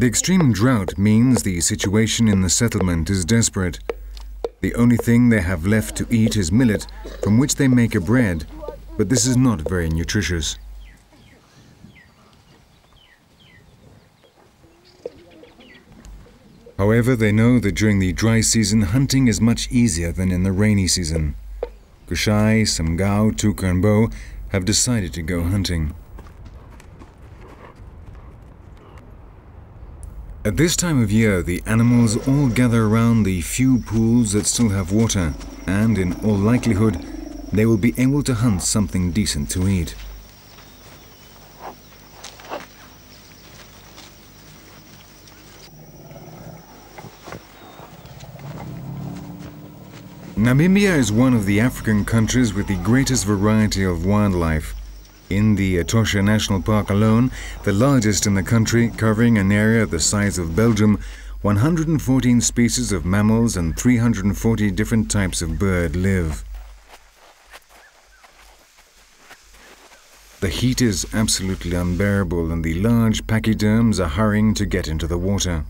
The extreme drought means the situation in the settlement is desperate. The only thing they have left to eat is millet, from which they make a bread, but this is not very nutritious. However, they know that during the dry season, hunting is much easier than in the rainy season. Kushai, Samgao, Tuka and Bo have decided to go hunting. At this time of year, the animals all gather around the few pools that still have water, and in all likelihood, they will be able to hunt something decent to eat. Namibia is one of the African countries with the greatest variety of wildlife. In the Etosha National Park alone, the largest in the country, covering an area the size of Belgium, 114 species of mammals and 340 different types of bird live. The heat is absolutely unbearable and the large pachyderms are hurrying to get into the water.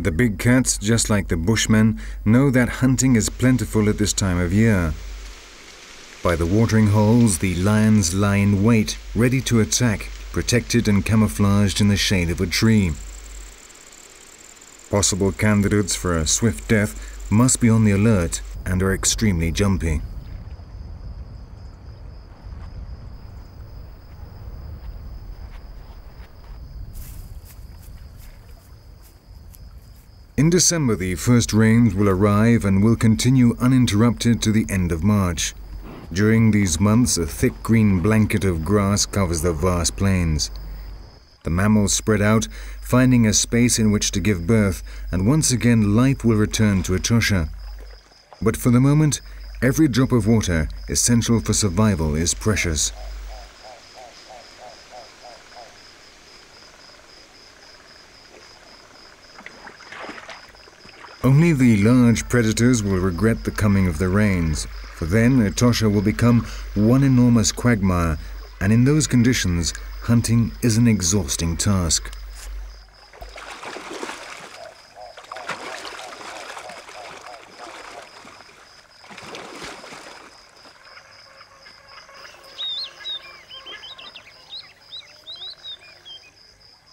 The big cats, just like the Bushmen, know that hunting is plentiful at this time of year. By the watering holes, the lions lie in wait, ready to attack, protected and camouflaged in the shade of a tree. Possible candidates for a swift death must be on the alert and are extremely jumpy. In December, the first rains will arrive and will continue uninterrupted to the end of March. During these months, a thick green blanket of grass covers the vast plains. The mammals spread out, finding a space in which to give birth, and once again life will return to Etosha. But for the moment, every drop of water, essential for survival, is precious. Only the large predators will regret the coming of the rains, for then Etosha will become one enormous quagmire, and in those conditions, hunting is an exhausting task.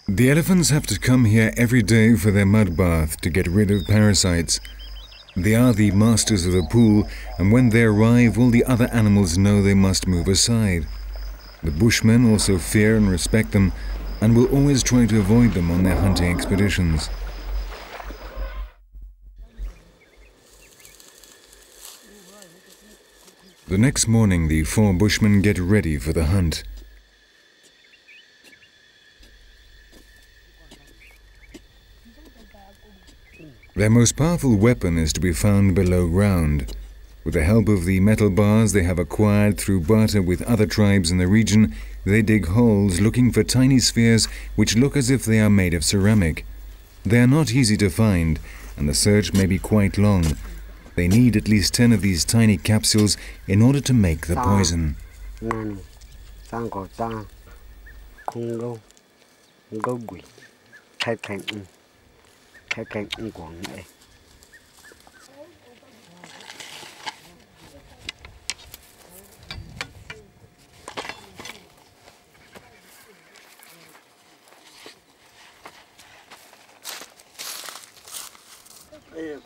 The elephants have to come here every day for their mud bath to get rid of parasites. They are the masters of the pool, and when they arrive, all the other animals know they must move aside. The Bushmen also fear and respect them, and will always try to avoid them on their hunting expeditions. The next morning, the four Bushmen get ready for the hunt. Their most powerful weapon is to be found below ground. With the help of the metal bars they have acquired through barter with other tribes in the region, they dig holes looking for tiny spheres which look as if they are made of ceramic. They are not easy to find, and the search may be quite long. They need at least 10 of these tiny capsules in order to make the poison.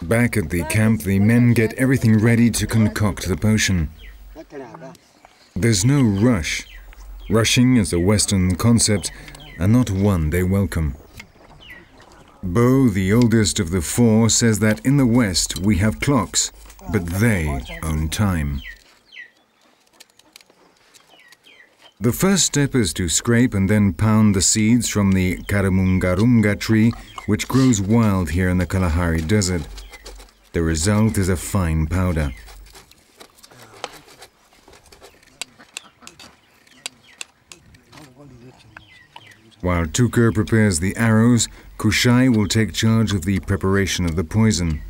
Back at the camp, the men get everything ready to concoct the potion. There's no rush. Rushing is a Western concept and not one they welcome. Bo, the oldest of the four, says that in the West we have clocks, but they own time. The first step is to scrape and then pound the seeds from the Karamungarunga tree, which grows wild here in the Kalahari Desert. The result is a fine powder. While Tuka prepares the arrows, Kushai will take charge of the preparation of the poison.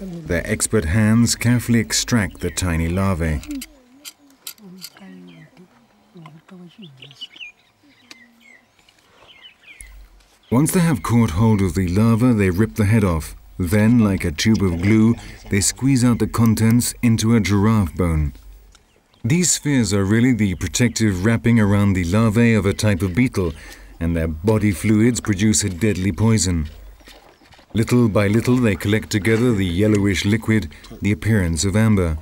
Their expert hands carefully extract the tiny larvae. Once they have caught hold of the larva, they rip the head off. Then, like a tube of glue, they squeeze out the contents into a giraffe bone. These spheres are really the protective wrapping around the larvae of a type of beetle, and their body fluids produce a deadly poison. Little by little, they collect together the yellowish liquid, the appearance of amber.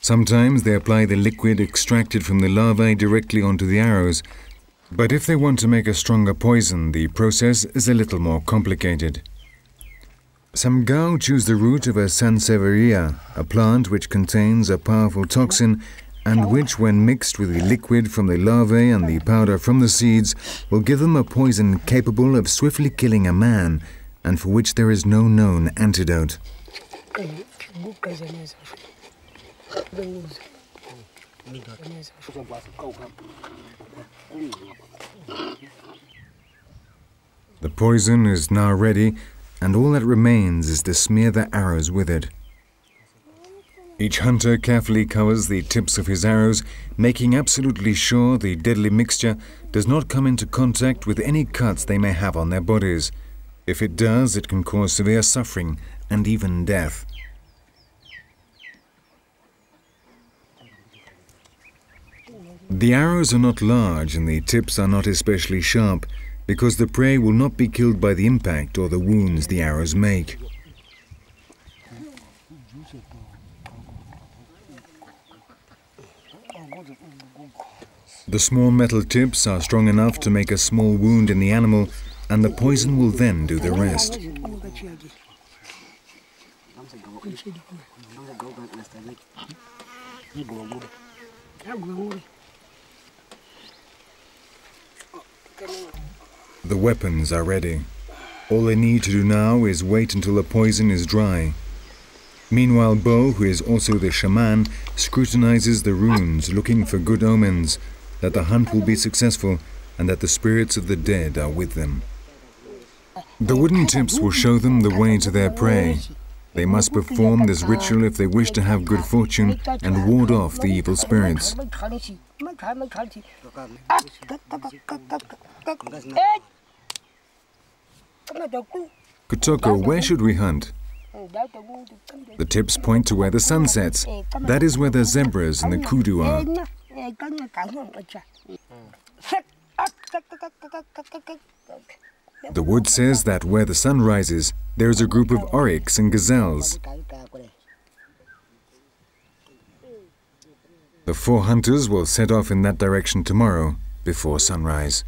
Sometimes they apply the liquid extracted from the larvae directly onto the arrows, but if they want to make a stronger poison, the process is a little more complicated. Samgao choose the root of a sansevieria, a plant which contains a powerful toxin and which, when mixed with the liquid from the larvae and the powder from the seeds, will give them a poison capable of swiftly killing a man and for which there is no known antidote. The poison is now ready, and all that remains is to smear the arrows with it. Each hunter carefully covers the tips of his arrows, making absolutely sure the deadly mixture does not come into contact with any cuts they may have on their bodies. If it does, it can cause severe suffering and even death. The arrows are not large and the tips are not especially sharp, because the prey will not be killed by the impact or the wounds the arrows make. The small metal tips are strong enough to make a small wound in the animal, and the poison will then do the rest. The weapons are ready. All they need to do now is wait until the poison is dry. Meanwhile, Bo, who is also the shaman, scrutinizes the runes, looking for good omens, that the hunt will be successful and that the spirits of the dead are with them. The wooden tips will show them the way to their prey. They must perform this ritual if they wish to have good fortune and ward off the evil spirits. Kotoko, where should we hunt? The tips point to where the sun sets. That is where the zebras and the kudu are. The wood says that where the sun rises, there is a group of oryx and gazelles. The four hunters will set off in that direction tomorrow, before sunrise.